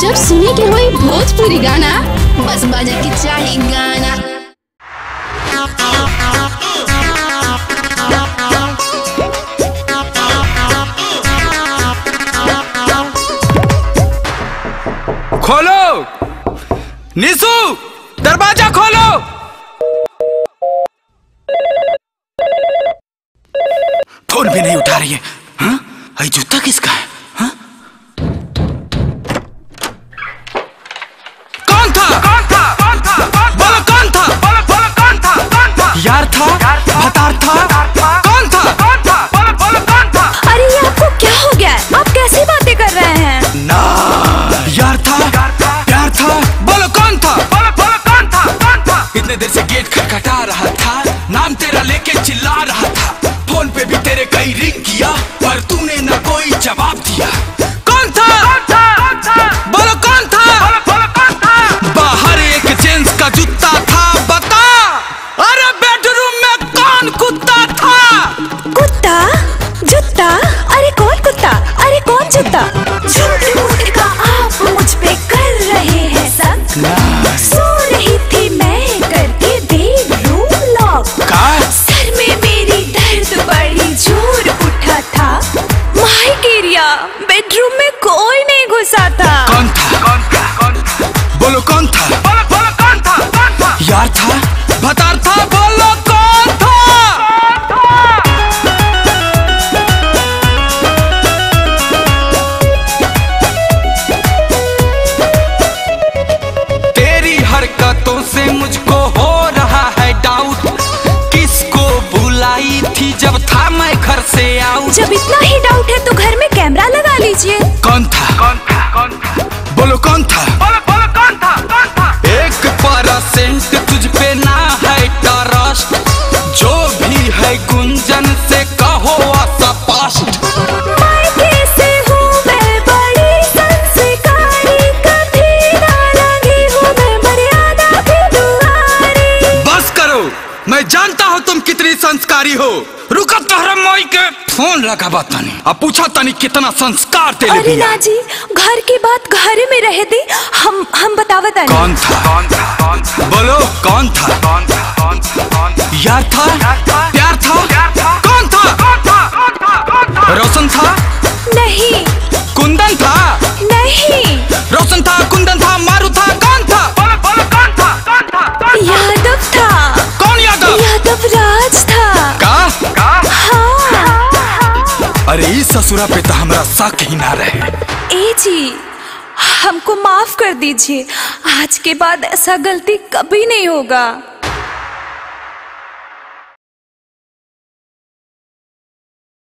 जब सुने के होई भोजपुरी गाना, बस बाजा के चाहे गाना। खोलो निशु, दरवाजा खोलो। फोन भी नहीं उठा रही है। हाँ, ये जूता किसका है? हाँ? कौन था? कौन था? कौन था? बोलो कौन था? बोलो बोलो कौन था? कौन था? यार था? भतार था? कौन था? कौन था? बोलो बोलो कौन था? अरे ये आपको क्या हो गया? आप कैसी बातें कर रहे हैं? ना यार था? प्यार था? बोलो कौन था? बोलो बोलो कौन था? कौन था? इतने देर से गेट खटखटा रहा था, नाम तेरा लेके चिल्ला रहा था, फोन पे भी तेरे कई रिंग किया पर तूने ना कोई जवाब दिया। कौन था? बोलो कौन था? बाहर एक जेंट्स का जूता था, बता। अरे बेडरूम में कौन कुत्ता था? कुत्ता? जूता? अरे कौन कुत्ता? अरे कौन जूता? झूठ का आप मुझ पे कर रहे हैं सब। सो रही थी मैं करके बेडरूम लॉक। सर में मेरी बड़ी जोर उठा था, माय केरिया बेडरूम में कोई नहीं घुसा था। कौन था? कौन था? कौन था? बोलो कौन था? बोलो बोलो कौन था? कौन था? यार था? भतार था? बोलो कौन था? कौन था? तेरी हरकतों से मुझको हो रहा है डाउट, किसको बुलाई थी जब था मैं घर से आऊं। जब इतना ही डाउट है तो घर में कैमरा लगा लीजिए। कौन था? कौन था? कौन था? बोलो कौन था? बोलो बोलो कौन था? कौन था? 1% तुझ पे ना है ट्रस्ट, जो भी है गुंजन से कहो असपष्ट। मायके से हूँ मैं बड़ी संस्कारी, कभी नाराज़गी हूँ मैं मर्यादा की दुआरी। बस करो, मैं जानता हूँ तुम कितनी संस्कारी हो। रुका तोहरा माई के फोन लगा बात नहीं, अब पूछा तनी कितना संस्कार तेरे। अरे ना जी, घर की बात घर में रहे दी, हम बतावत नहीं। कौन था? कौन था? कौन था? बोलो कौन था? कौन था? कौन था? कौन था? यार था? प्यार था? कौन था? कौन था? कौन था? कौन था? रोशन था? नहीं। कुंदन था? नहीं। रोशन था, कुंदन था, मारू था, कौन था? बोलो बोलो कौन था? कौन था? यादव था। कौन यादव? यादव राज था। अरे इस ससुरा पे तो हमारा शक ही ना रहे। ए जी, हमको माफ कर दीजिए, आज के बाद ऐसा गलती कभी नहीं होगा।